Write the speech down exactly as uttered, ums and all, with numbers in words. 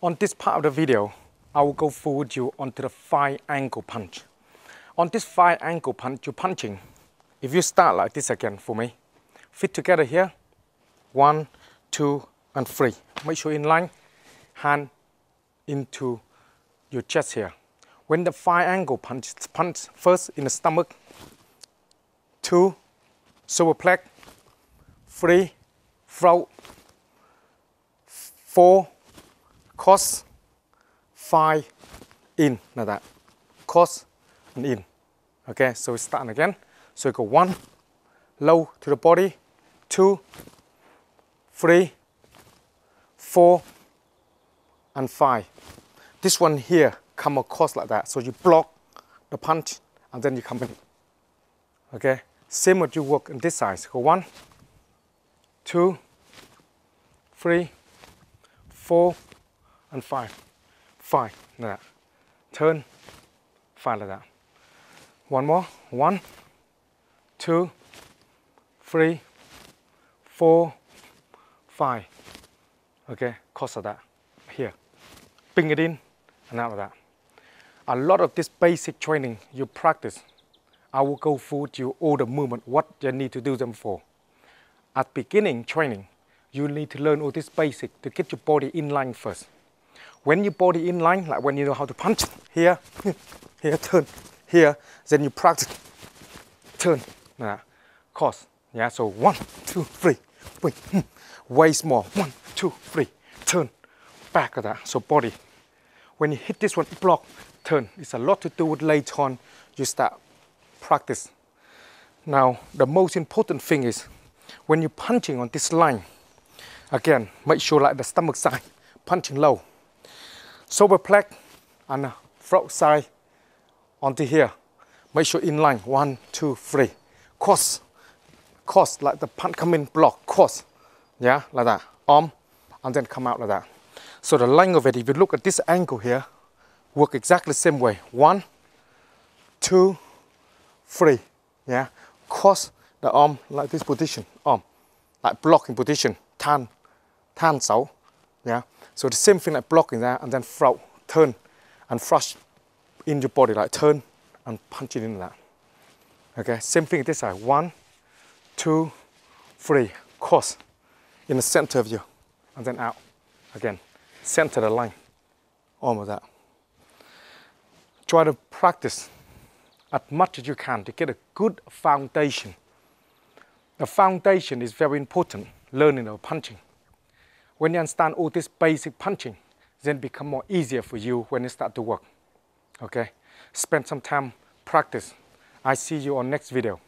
On this part of the video, I will go through with you onto the five angle punch. On this five angle punch you're punching, if you start like this again for me, fit together here, one, two, and three. Make sure in line, hand into your chest here. When the five angle punch, punch first in the stomach, two, solarplexus, three, throat, four, cross, five, in, like that, cross and in. Okay, so we start again. So we go one, low to the body, two, three, four, and five. This one here come across like that, so you block the punch and then you come in. Okay, same what you work on this side. So go one, two, three, four, and five, five like that. Turn, five like that. One more, one, two, three, four, five. Okay, cross like that. Here, bring it in and out of that. A lot of this basic training you practice, I will go through to you all the movement, what you need to do them for. At beginning training, you need to learn all this basic to get your body in line first. When your body in line, like when you know how to punch, here, here, turn, here, then you practice, turn, nah, cross. Yeah, so one, two, three, three. Way small, one, two, three, turn, back of that, so body. When you hit this one, block, turn. It's a lot to do with later on, you start practice. Now, the most important thing is, when you're punching on this line, again, make sure like the stomach side, punching low. Solarplexus and throat side onto here. Make sure in line, one, two, three. Cross, cross, like the punch come in, block, cross. Yeah, like that, arm, and then come out like that. So the line of it, if you look at this angle here, work exactly the same way. One, two, three, yeah. Cross the arm like this position, arm, like blocking position, tan, tan sau, yeah. So the same thing like blocking that, and then throw, turn, and thrust in your body, like turn and punch it in like that. Okay, same thing this side, one, two, three, cross in the center of you, and then out again. Center the line, almost that. Try to practice as much as you can to get a good foundation. The foundation is very important, learning of punching. When you understand all this basic punching, then it becomes more easier for you when you start to work. Okay, spend some time, practice. I see you on next video.